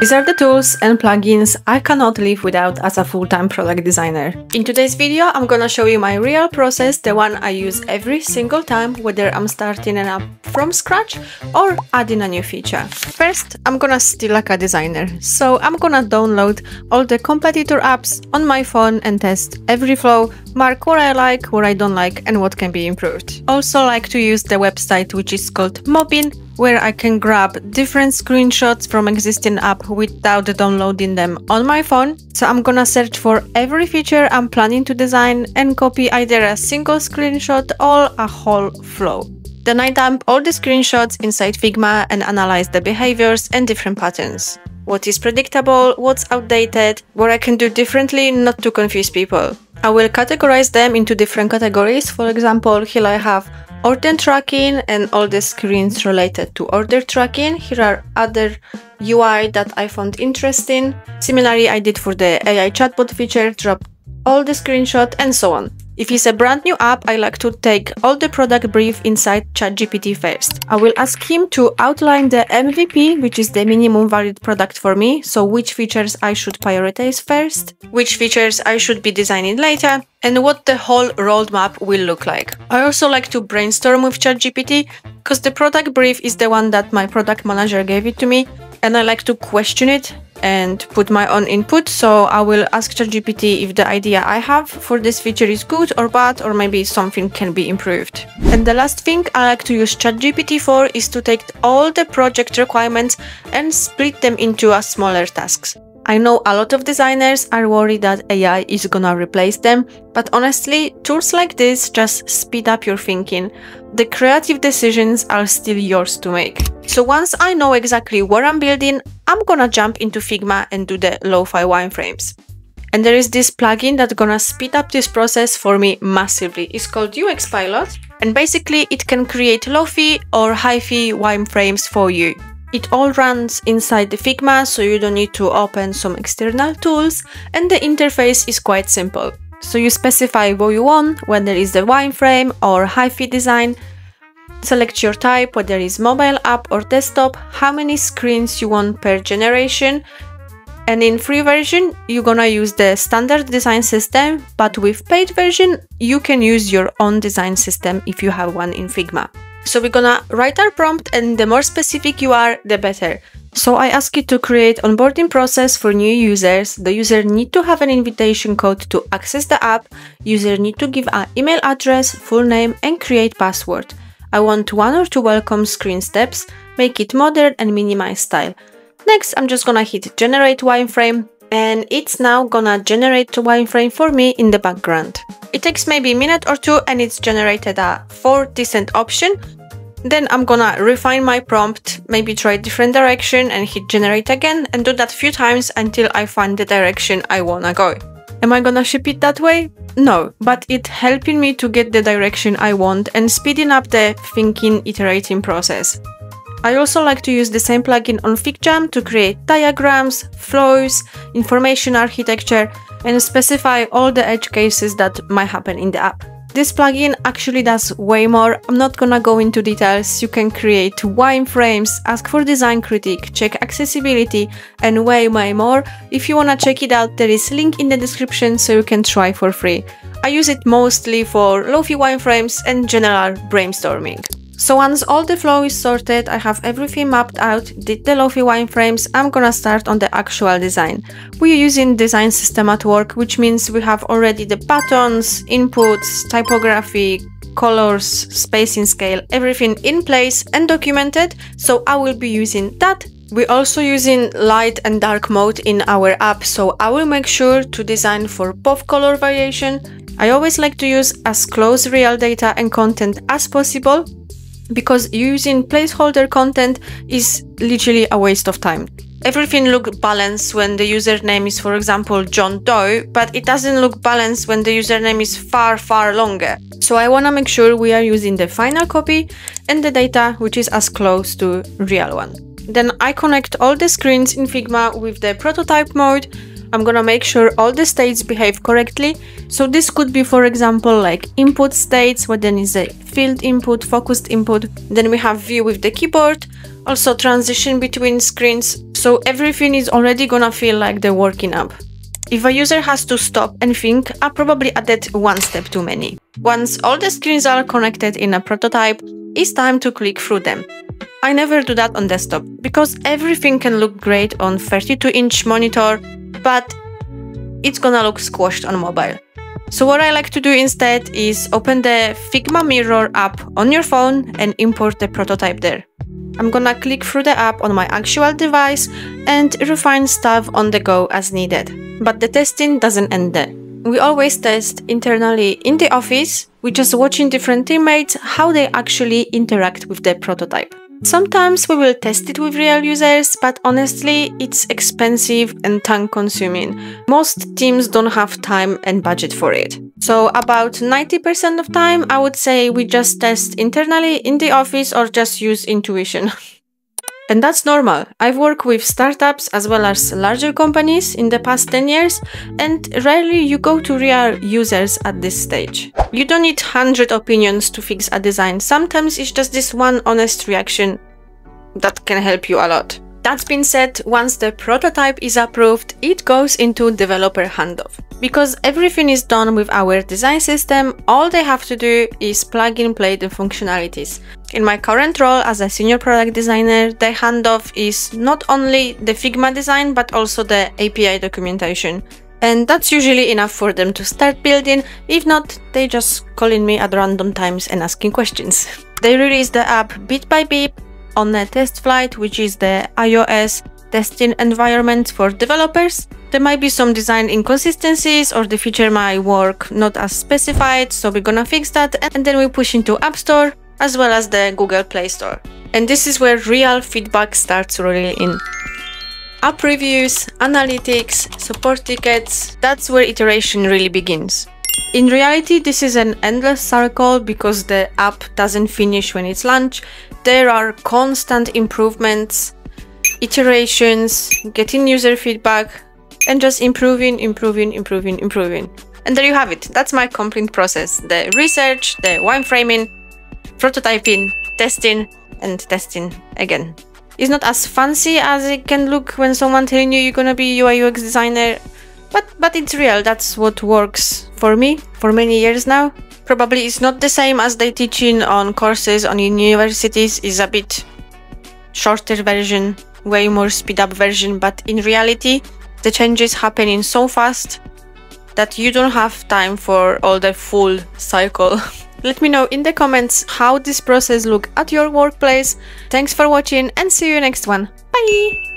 These are the tools and plugins I cannot live without as a full-time product designer. In today's video, I'm gonna show you my real process, the one I use every single time, whether I'm starting an app from scratch or adding a new feature. First, I'm gonna steal like a designer. So I'm gonna download all the competitor apps on my phone and test every flow, mark what I like, what I don't like, and what can be improved. Also like to use the website which is called Mobbin, where I can grab different screenshots from existing app without downloading them on my phone. So I'm gonna search for every feature I'm planning to design and copy either a single screenshot or a whole flow. Then I dump all the screenshots inside Figma and analyze the behaviors and different patterns. What is predictable, what's outdated, what I can do differently not to confuse people. I will categorize them into different categories. For example, here I have order tracking and all the screens related to order tracking. Here are other UI that I found interesting. Similarly, I did for the AI chatbot feature, drop all the screenshots and so on. If it's a brand new app, I like to take all the product brief inside ChatGPT first. I will ask him to outline the MVP, which is the minimum viable product for me. So which features I should prioritize first, which features I should be designing later, and what the whole roadmap will look like. I also like to brainstorm with ChatGPT because the product brief is the one that my product manager gave it to me, and I like to question it and put my own input. So I will ask ChatGPT if the idea I have for this feature is good or bad, or maybe something can be improved. And the last thing I like to use ChatGPT for is to take all the project requirements and split them into smaller tasks. I know a lot of designers are worried that AI is gonna replace them, but honestly, tools like this just speed up your thinking. The creative decisions are still yours to make. So once I know exactly what I'm building, I'm gonna jump into Figma and do the lo-fi wireframes. And there is this plugin that's gonna speed up this process for me massively. It's called UX Pilot, and basically it can create lo-fi or hi-fi wireframes for you. It all runs inside the Figma, so you don't need to open some external tools, and the interface is quite simple. So you specify what you want, whether it's the wireframe or hi-fi design, select your type, whether it's mobile app or desktop, how many screens you want per generation, and in free version, you're gonna use the standard design system, but with paid version, you can use your own design system if you have one in Figma. So we're gonna write our prompt, and the more specific you are, the better. So I ask it to create onboarding process for new users. The user need to have an invitation code to access the app. User need to give an email address, full name, and create password. I want 1 or 2 welcome screen steps, make it modern and minimize style. Next, I'm just gonna hit generate wireframe, and it's now gonna generate the wireframe for me in the background. It takes maybe a minute or two, and it's generated a 4 decent option. Then I'm gonna refine my prompt, maybe try a different direction and hit generate again, and do that a few times until I find the direction I wanna go. Am I gonna ship it that way? No, but it's helping me to get the direction I want and speeding up the thinking, iterating process. I also like to use the same plugin on FigJam to create diagrams, flows, information architecture, and specify all the edge cases that might happen in the app. This plugin actually does way more. I'm not gonna go into details. You can create wireframes, ask for design critique, check accessibility, and way more. If you wanna check it out, there is a link in the description so you can try for free. I use it mostly for lo-fi wireframes and general brainstorming. So once all the flow is sorted, I have everything mapped out, did the lo-fi wireframes, I'm gonna start on the actual design. We're using design system at work, which means we have already the buttons, inputs, typography, colors, spacing scale, everything in place and documented, so I will be using that. We're also using light and dark mode in our app, so I will make sure to design for both color variation. I always like to use as close real data and content as possible, because using placeholder content is literally a waste of time. Everything looks balanced when the username is, for example, John Doe, but it doesn't look balanced when the username is far longer. So I wanna make sure we are using the final copy and the data which is as close to real one. Then I connect all the screens in Figma with the prototype mode. I'm gonna make sure all the states behave correctly. So this could be, for example, like input states, what then is a field input, focused input. Then we have view with the keyboard, also transition between screens. So everything is already gonna feel like the working app. If a user has to stop and think, I probably added one step too many. Once all the screens are connected in a prototype, it's time to click through them. I never do that on desktop, because everything can look great on 32-inch monitor, but it's gonna look squashed on mobile. So what I like to do instead is open the Figma Mirror app on your phone and import the prototype there. I'm gonna click through the app on my actual device and refine stuff on the go as needed. But the testing doesn't end there. We always test internally in the office. We're just watching different teammates, how they actually interact with the prototype. Sometimes we will test it with real users, but honestly, it's expensive and time-consuming. Most teams don't have time and budget for it. So about 90% of time, I would say we just test internally in the office or just use intuition. And that's normal. I've worked with startups as well as larger companies in the past 10 years, and rarely you go to real users at this stage. You don't need 100 opinions to fix a design. Sometimes it's just this one honest reaction that can help you a lot. That being said, once the prototype is approved, it goes into developer handoff. Because everything is done with our design system, all they have to do is plug and play the functionalities. In my current role as a senior product designer, the handoff is not only the Figma design, but also the API documentation. And that's usually enough for them to start building. If not, they just calling me at random times and asking questions. They release the app bit by bit on the TestFlight, which is the iOS testing environment for developers. There might be some design inconsistencies, or the feature might work not as specified, so we're gonna fix that, and then we push into App Store, as well as the Google Play Store. And this is where real feedback starts rolling in. App reviews, analytics, support tickets, that's where iteration really begins. In reality, this is an endless circle because the app doesn't finish when it's launched. There are constant improvements, iterations, getting user feedback, and just improving. And there you have it. That's my complete process. The research, the wireframing, prototyping, testing, and testing again. It's not as fancy as it can look when someone telling you you're gonna be UI UX designer, but it's real. That's what works for me for many years now. Probably it's not the same as they teaching on courses on universities. Is a bit shorter version, way more speed up version, but in reality, the changes happening so fast that you don't have time for all the full cycle. Let me know in the comments how this process looks at your workplace. Thanks for watching and see you next one. Bye!